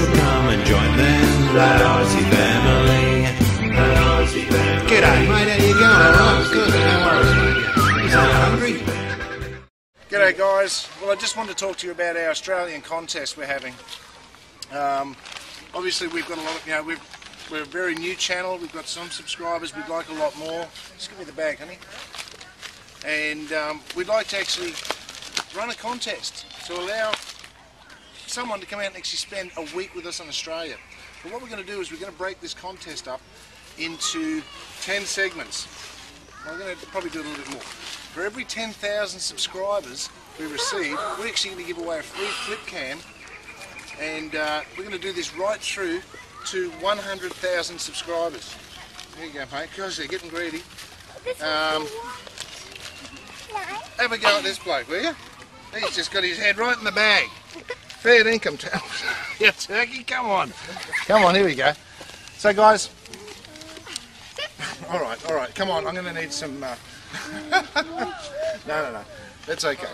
should come and join them. That Aussie family. That Aussie family. G'day, mate. How you going? Alright, good. How are you? Is that hungry? G'day, guys. Well, I just wanted to talk to you about our Australian contest we're having. Obviously, we've got a lot of, you know, we're a very new channel. We've got some subscribers. We'd like a lot more. Just give me the bag, honey. And we'd like to actually run a contest to allow someone to come out and actually spend a week with us in Australia. But what we're going to do is we're going to break this contest up into 10 segments. I'm going to probably do a little bit more. For every 10,000 subscribers we receive, we're actually going to give away a free flip cam, and we're going to do this right through to 100,000 subscribers. There you go, mate, because they're getting greedy. Have a go at this bloke, will you? He's just got his head right in the bag. Fair income tax. Yeah, turkey, come on. Come on, here we go. So, guys. All right, come on. I'm going to need some... No. That's okay.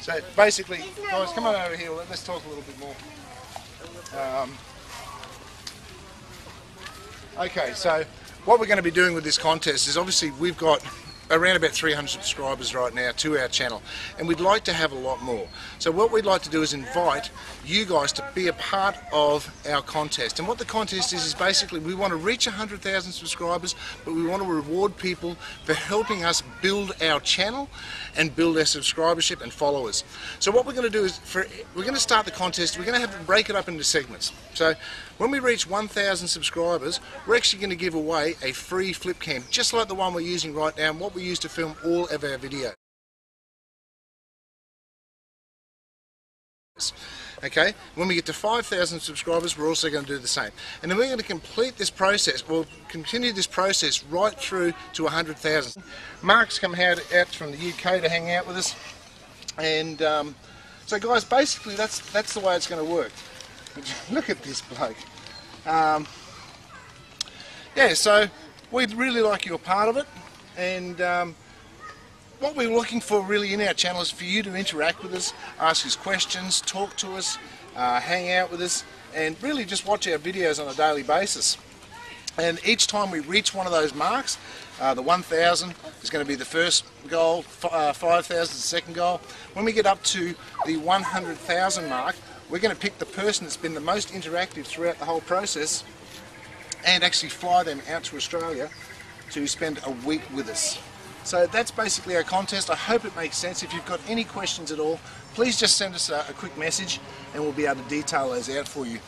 So, basically, guys, come on over here. Let's talk a little bit more. Okay, so what we're going to be doing with this contest is obviously we've got around about 300 subscribers right now to our channel, and we'd like to have a lot more. So what we'd like to do is invite you guys to be a part of our contest. And what the contest is basically we want to reach 100,000 subscribers, but we want to reward people for helping us build our channel and build our subscribership and followers. So what we're going to do is we're going to start the contest. We're going to have to break it up into segments. So when we reach 1,000 subscribers, we're actually going to give away a free flip cam, just like the one we're using right now and what we use to film all of our videos. Okay, when we get to 5,000 subscribers, we're also going to do the same. And then we're going to complete this process, we'll continue this process right through to 100,000. Mark's come out from the UK to hang out with us. And so guys, basically that's the way it's going to work. Look at this bloke. Yeah, so we'd really like you a part of it, and what we're looking for really in our channel is for you to interact with us, ask us questions, talk to us, hang out with us, and really just watch our videos on a daily basis. And each time we reach one of those marks, the 1,000 is going to be the first goal, 5,000 is the second goal. When we get up to the 100,000 mark, we're going to pick the person that's been the most interactive throughout the whole process and actually fly them out to Australia to spend a week with us. So that's basically our contest. I hope it makes sense. If you've got any questions at all, please just send us a quick message and we'll be able to detail those out for you.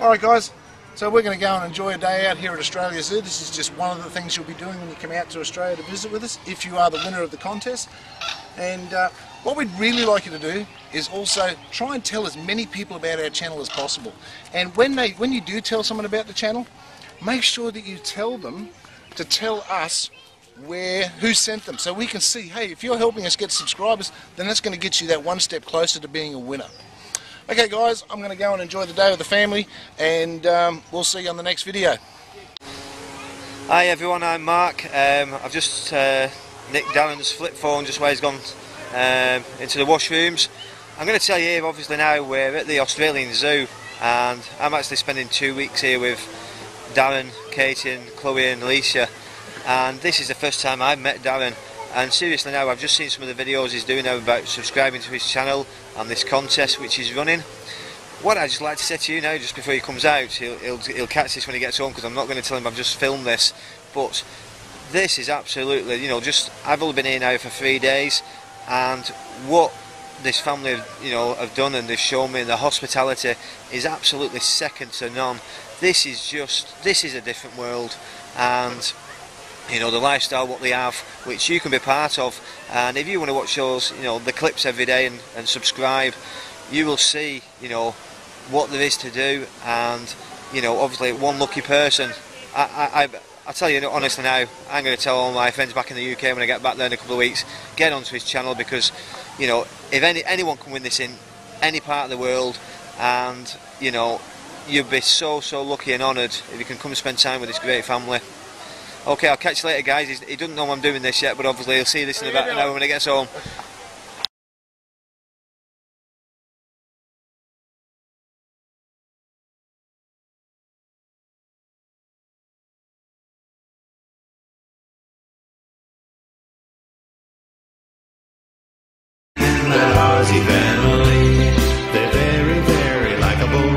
Alright guys, so we're going to go and enjoy a day out here at Australia Zoo. This is just one of the things you'll be doing when you come out to Australia to visit with us, if you are the winner of the contest. And what we'd really like you to do is also try and tell as many people about our channel as possible. And when you do tell someone about the channel, make sure that you tell them to tell us who sent them, so we can see, hey, if you're helping us get subscribers, then that's going to get you that one step closer to being a winner. Okay guys, I'm going to go and enjoy the day with the family, and we'll see you on the next video. Hi everyone, I'm Mark. I've just nicked Darren's flip phone just where he's gone into the washrooms. I'm going to tell you here, obviously now we're at the Australian Zoo, and I'm actually spending 2 weeks here with Darren, Katie and Chloe and Alicia, and this is the first time I've met Darren. And seriously now, I've just seen some of the videos he's doing now about subscribing to his channel and this contest which he's running. What I'd just like to say to you now, just before he comes out, he'll catch this when he gets home because I'm not going to tell him I've just filmed this, but this is absolutely, you know, just, I've only been here now for 3 days, and what this family have, you know, have done and they've shown me, and the hospitality is absolutely second to none. This is just, this is a different world, and you know, the lifestyle what they have, which you can be part of. And if you want to watch those, you know, the clips every day and subscribe, you will see, you know, what there is to do. And you know, obviously one lucky person, I tell you honestly now, I'm going to tell all my friends back in the UK when I get back there in a couple of weeks, get onto his channel, because you know, if anyone can win this in any part of the world, and you know, you'd be so lucky and honoured if you can come spend time with this great family. Okay, I'll catch you later guys. He doesn't know I'm doing this yet, but obviously he'll see this in about an hour when he gets home. Aussie family. They're very, very likable,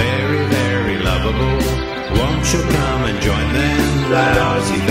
very, very lovable. Won't you come and join them? That Aussie family.